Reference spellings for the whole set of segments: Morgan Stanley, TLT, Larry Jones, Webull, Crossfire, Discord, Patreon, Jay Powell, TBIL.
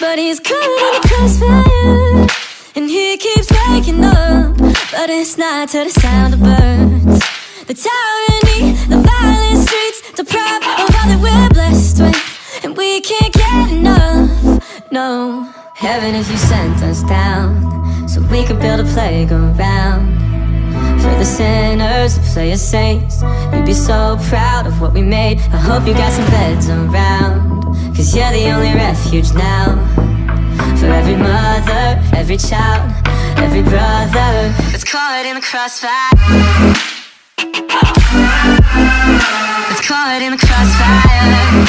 but he's caught in the crossfire, and he keeps waking up, but it's not to the sound of birds. The tyranny, the violent streets, deprived of all that we're blessed with, and we can't get enough. No, heaven if you sent us down, so we could build a playground for the sinners to play as saints. You'd be so proud of what we made. I hope you got some beds around, cause you're the only refuge now for every mother, every child, every brother that's caught in the crossfire. It's caught in the crossfire.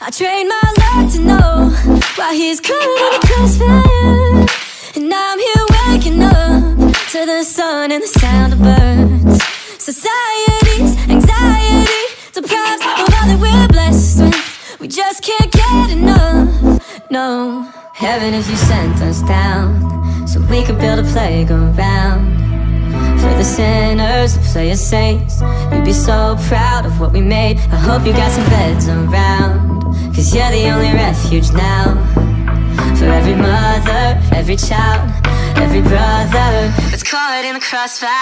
I trained my luck to know why he's caught in the crossfire, and I'm here waking up to the sun and the sound of birds. Society's anxiety deprives of all that we're blessed with. We just can't get enough. No, heaven if you sent us down, so we could build a playground for the sinners to play as saints. You'd be so proud of what we made. I hope you got some beds around, cause you're the only refuge now for every mother, every child, every brother that's caught in the crossfire.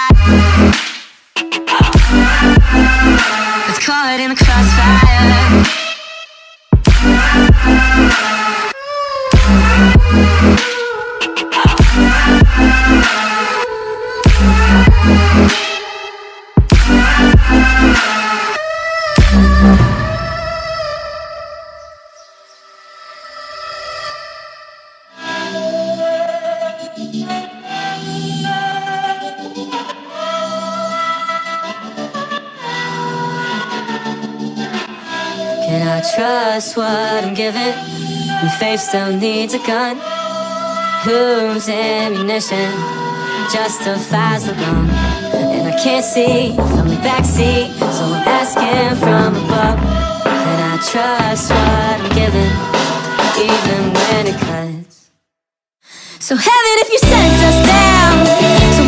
That's caught in the crossfire. Can I trust what I'm given? And faith still needs a gun whose ammunition justifies the wrong. And I can't see from the backseat, so I'm asking from above. Can I trust what I'm given, even when it cuts? So heaven if you sent us down, so